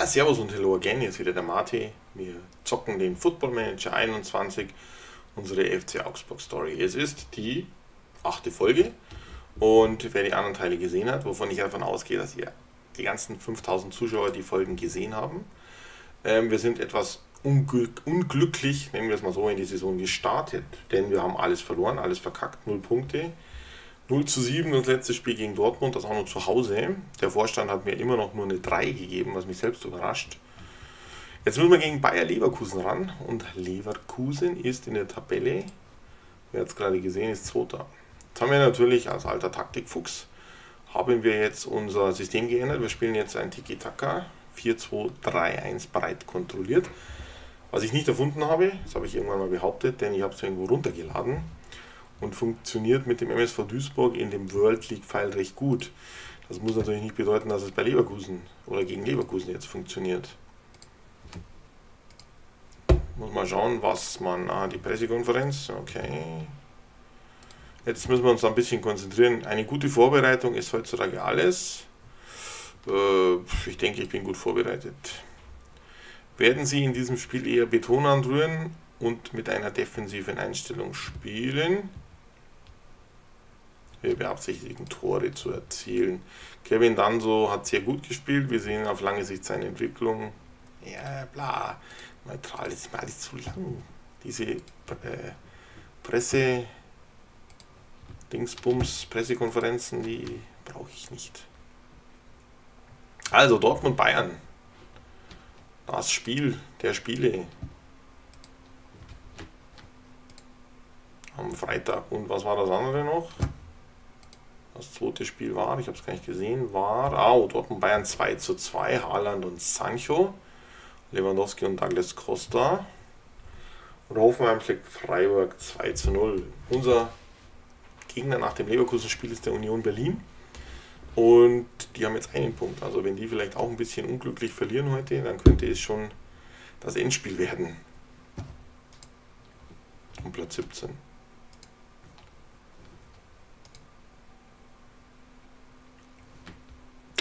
Ja, servus und hello again, jetzt wieder der Marti. Wir zocken den Football Manager 21, unsere FC Augsburg Story. Es ist die 8. Folge und wer die anderen Teile gesehen hat, wovon ich davon ausgehe, dass ihr die ganzen 5000 Zuschauer die Folgen gesehen haben. Wir sind etwas unglücklich, nehmen wir es mal so, in die Saison gestartet, denn wir haben alles verloren, alles verkackt, 0 Punkte. 0:7, das letzte Spiel gegen Dortmund, das auch noch zu Hause. Der Vorstand hat mir immer noch nur eine 3 gegeben, was mich selbst überrascht. Jetzt müssen wir gegen Bayer Leverkusen ran. Und Leverkusen ist in der Tabelle, wer hat es gerade gesehen, ist 2. Jetzt haben wir natürlich als alter Taktikfuchs, haben wir jetzt unser System geändert. Wir spielen jetzt ein Tiki-Taka, 4-2-3-1 breit kontrolliert. Was ich nicht erfunden habe, das habe ich irgendwann mal behauptet, denn ich habe es irgendwo runtergeladen. Und funktioniert mit dem MSV Duisburg in dem World League-Pfeil recht gut. Das muss natürlich nicht bedeuten, dass es bei Leverkusen oder gegen Leverkusen jetzt funktioniert. Muss mal schauen, was man... Ah, die Pressekonferenz, okay. Jetzt müssen wir uns ein bisschen konzentrieren. Eine gute Vorbereitung ist heutzutage alles. Ich denke, ich bin gut vorbereitet. Werden Sie in diesem Spiel eher Beton anrühren und mit einer defensiven Einstellung spielen? Wir beabsichtigen, Tore zu erzielen. Kevin Danso hat sehr gut gespielt. Wir sehen auf lange Sicht seine Entwicklung. Ja, bla. Neutral ist mir alles zu lang. Diese Pressekonferenzen, die brauche ich nicht. Also Dortmund-Bayern. Das Spiel der Spiele. Am Freitag. Und was war das andere noch? Das zweite Spiel war, ich habe es gar nicht gesehen, war Dortmund-Bayern 2:2, Haaland und Sancho, Lewandowski und Douglas Costa. Und Hoffenheim schlägt Freiburg 2:0. Unser Gegner nach dem Leverkusen-Spiel ist der Union Berlin. Und die haben jetzt einen Punkt. Also wenn die vielleicht auch ein bisschen unglücklich verlieren heute, dann könnte es schon das Endspiel werden. Um Platz 17.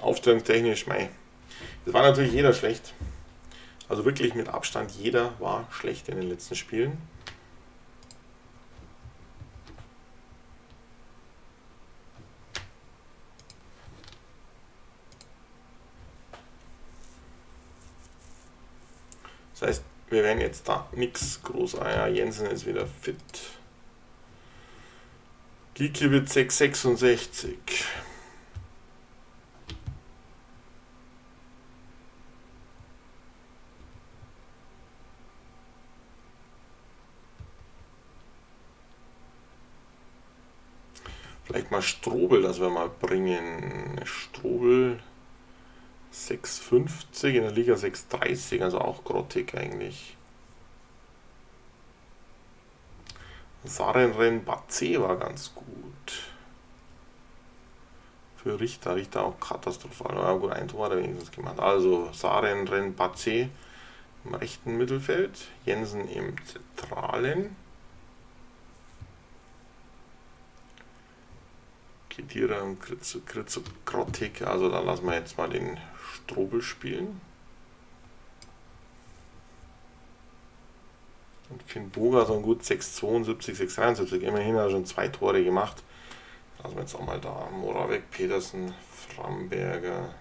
Aufstellungstechnisch, mei. Das war natürlich jeder schlecht. Also wirklich mit Abstand, jeder war schlecht in den letzten Spielen. Das heißt, wir werden jetzt da nichts groß. Ah ja, Jensen ist wieder fit. Gikiewicz 6,66. Vielleicht mal Strobel, das wir mal bringen. Strobel 6,50, in der Liga 6,30, also auch grottig eigentlich. Sarenren Batze war ganz gut. Für Richter auch katastrophal. Na gut, ein Tor hat er wenigstens gemacht. Also Sarenren Batze im rechten Mittelfeld, Jensen im zentralen. Tiere und Krottik, also dann lassen wir jetzt mal den Strobel spielen. Und Finn Boga so ein gut 6,72, 6,73, immerhin hat er schon 2 Tore gemacht. Lassen wir jetzt auch mal da. Moravec, Petersen, Framberger.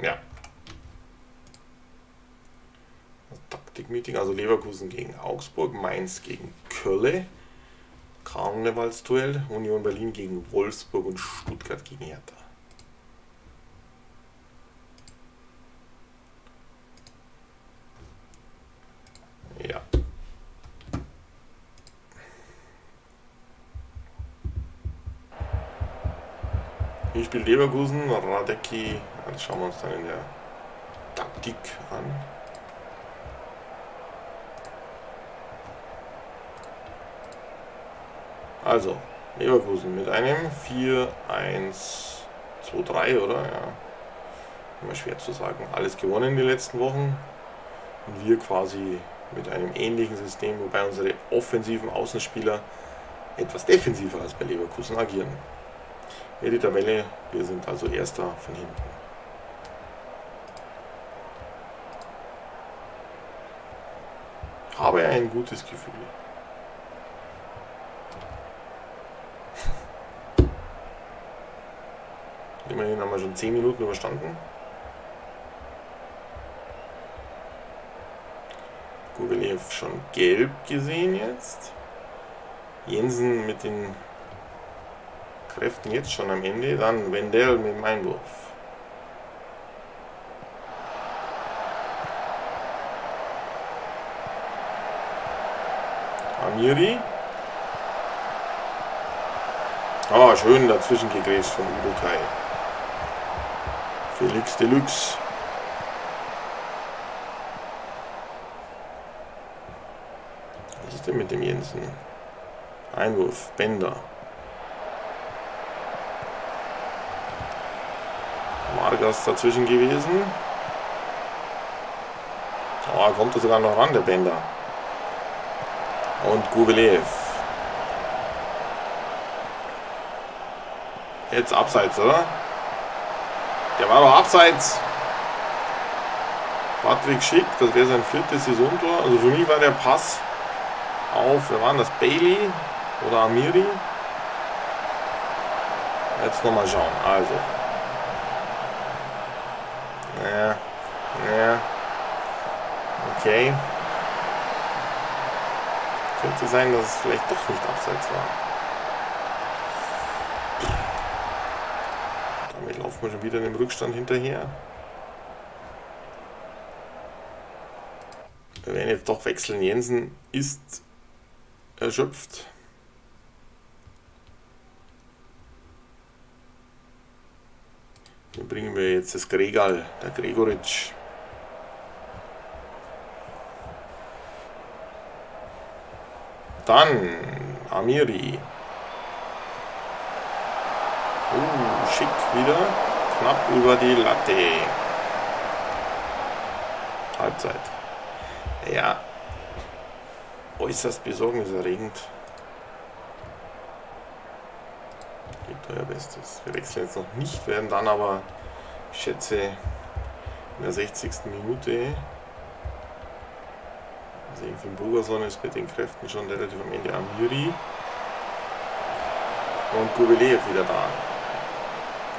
Ja. Taktikmeeting, also Leverkusen gegen Augsburg, Mainz gegen Köln, Karnevalsduell, Union Berlin gegen Wolfsburg und Stuttgart gegen Hertha. Ja. Hier spielt Leverkusen, Radecki, das schauen wir uns dann in der Taktik an. Also, Leverkusen mit einem 4-1-2-3, oder? Ja, immer schwer zu sagen. Alles gewonnen in den letzten Wochen. Und wir quasi mit einem ähnlichen System, wobei unsere offensiven Außenspieler etwas defensiver als bei Leverkusen agieren. hier die Tabelle. Wir sind also Erster von hinten. Habe ein gutes Gefühl. Immerhin haben wir schon 10 Minuten überstanden. Gugelev schon gelb gesehen jetzt. Jensen mit den Kräften jetzt schon am Ende. Dann Wendell mit dem Einwurf. Amiri. Ah, schön dazwischen gegrätscht von Udokai. Felix Deluxe. Was ist denn mit dem Jensen? Einwurf, Bender. Vargas dazwischen gewesen. Ah, kommt er sogar noch ran, der Bender. Und Gubelev. Jetzt abseits, oder? Der war doch abseits. Patrick Schick, das wäre sein viertes Saisontor. Also für mich war der Pass auf, wer war das? Bailey oder Amiri? Jetzt nochmal schauen. Also. Ja. Ja. Okay. Könnte sein, dass es vielleicht doch nicht abseits war. Laufen wir schon wieder in dem Rückstand hinterher. Wir werden jetzt doch wechseln. Jensen ist erschöpft. Hier bringen wir jetzt das Gregal, der Gregoritsch. Dann Amiri. Schick wieder, knapp über die Latte. Halbzeit. Ja, äußerst besorgniserregend. Gebt euer Bestes. Wir wechseln jetzt noch nicht, werden dann aber, ich schätze, in der 60. Minute. Also Finn Boga ist mit den Kräften schon relativ am Ende. Amiri. Und Gobelev wieder da.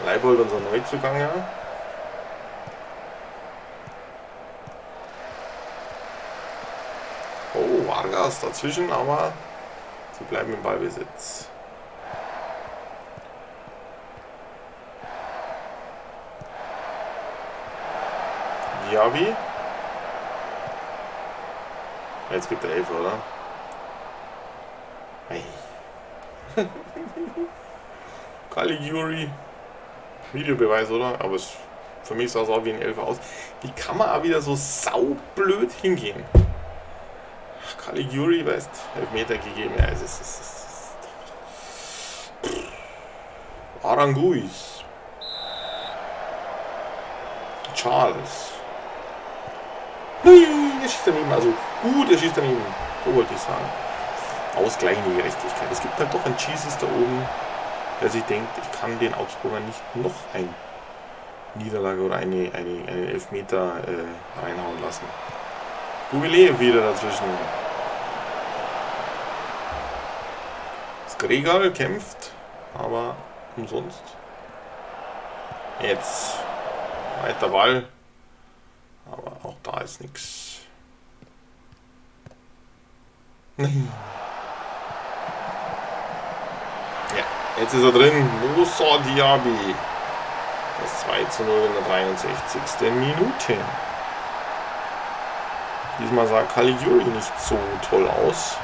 Leibold, unser Neuzugang, ja. Oh, Vargas dazwischen, aber sie bleiben im Ballbesitz. Diaby. Jetzt gibt er 11, oder? Hey. Caligiuri. Videobeweis, oder? Aber es, für mich sah es auch wie ein Elfer aus. Wie kann man auch wieder so saublöd hingehen? Caligiuri, weißt, Elfmeter gegeben. Ja, es ist Aranguiz. Charles. Nein, er schießt daneben. Also gut, er schießt daneben. So wollte ich sagen. Ausgleichende Gerechtigkeit. Es gibt halt doch ein Jesus da oben. Dass ich denke, ich kann den Augsburger nicht noch eine Niederlage oder einen Elfmeter reinhauen lassen. Gubelev wieder dazwischen. Skregal kämpft, aber umsonst. Jetzt weiter Ball, aber auch da ist nichts. Nein. Jetzt ist er drin, Moussa Diaby. Das 2:0 in der 63. Minute. Diesmal sah Caligiuri nicht so toll aus.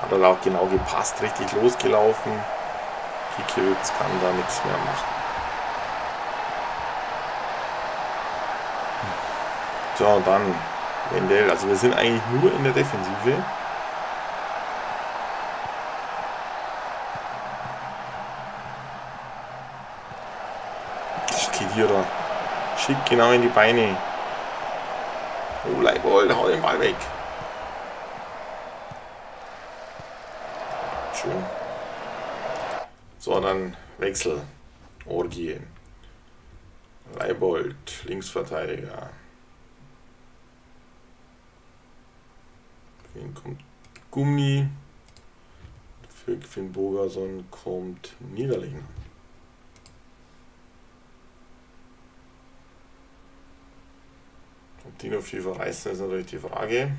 Hat er auch genau gepasst, richtig losgelaufen. Gikiewicz kann da nichts mehr machen. So, dann. Wendell, also wir sind eigentlich nur in der Defensive. Kedira. Schick genau in die Beine. Oh, Leibold, hau den Ball weg. schön. So, dann Wechsel. Orgie. Leibold, Linksverteidiger. Für ihn kommt Gummi. Für Finn Bogason kommt Niederlechner. Ob die noch viel verreißen, ist natürlich die Frage.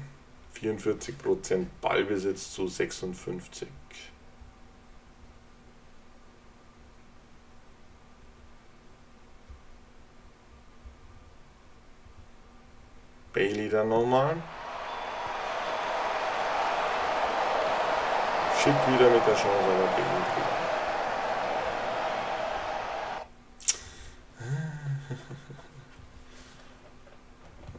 44% Ballbesitz zu 56%. Bailey dann nochmal. Schick wieder mit der Chance, aber gegen.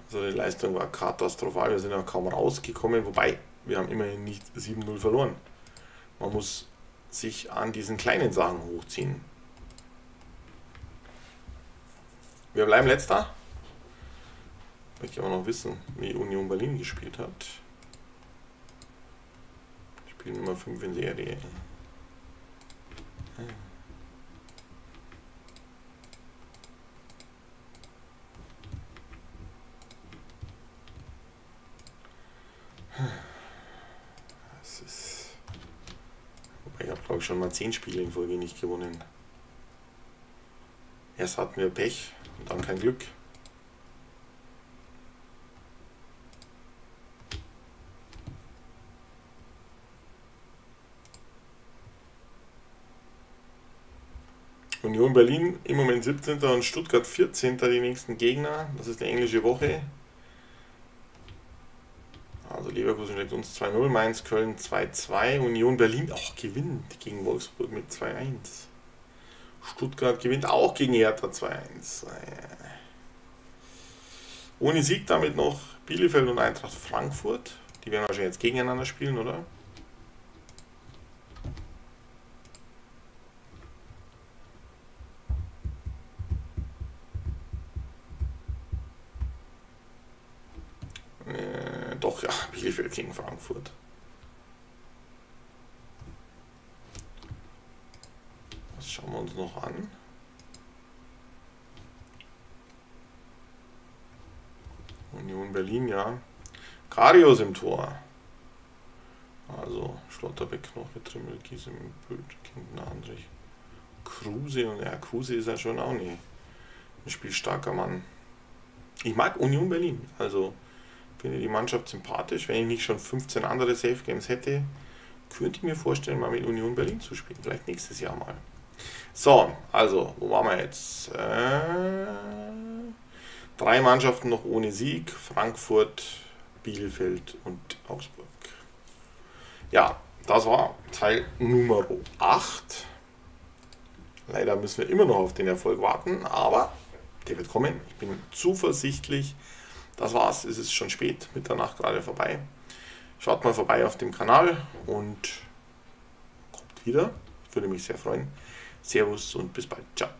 Also die Leistung war katastrophal, wir sind auch kaum rausgekommen, wobei wir haben immerhin nicht 7-0 verloren. Man muss sich an diesen kleinen Sachen hochziehen. Wir bleiben letzter. Möchte aber noch wissen, wie Union Berlin gespielt hat. Spiel Nummer 5 in Serie. Das ist. Wobei, ich habe glaube ich schon mal 10 Spiele in Folge nicht gewonnen. Erst hatten wir Pech und dann kein Glück. Union Berlin im Moment 17. und Stuttgart 14. die nächsten Gegner. Das ist die englische Woche. Also Leverkusen schlägt uns 2-0, Mainz, Köln 2-2. Union Berlin auch gewinnt gegen Wolfsburg mit 2-1. Stuttgart gewinnt auch gegen Hertha 2-1. Ohne Sieg damit noch Bielefeld und Eintracht Frankfurt. Die werden wahrscheinlich jetzt gegeneinander spielen, oder? Doch, ja, Bielefeld gegen Frankfurt. Das schauen wir uns noch an. Union Berlin, ja. Karius im Tor. Also Schlotterbeck noch mit Trimmel, Gies im Bild, Kindner, Andrich. Kruse, und ja, Kruse ist ja schon auch nicht ein spielstarker Mann. Ich mag Union Berlin, also finde die Mannschaft sympathisch. Wenn ich nicht schon 15 andere Safe Games hätte, könnte ich mir vorstellen, mal mit Union Berlin zu spielen. Vielleicht nächstes Jahr mal. So, also, wo waren wir jetzt? 3 Mannschaften noch ohne Sieg. Frankfurt, Bielefeld und Augsburg. Ja, das war Teil Nummer 8. Leider müssen wir immer noch auf den Erfolg warten, aber der wird kommen. Ich bin zuversichtlich. Das war's, es ist schon spät, Mitternacht gerade vorbei. Schaut mal vorbei auf dem Kanal und kommt wieder. Ich würde mich sehr freuen. Servus und bis bald. Ciao.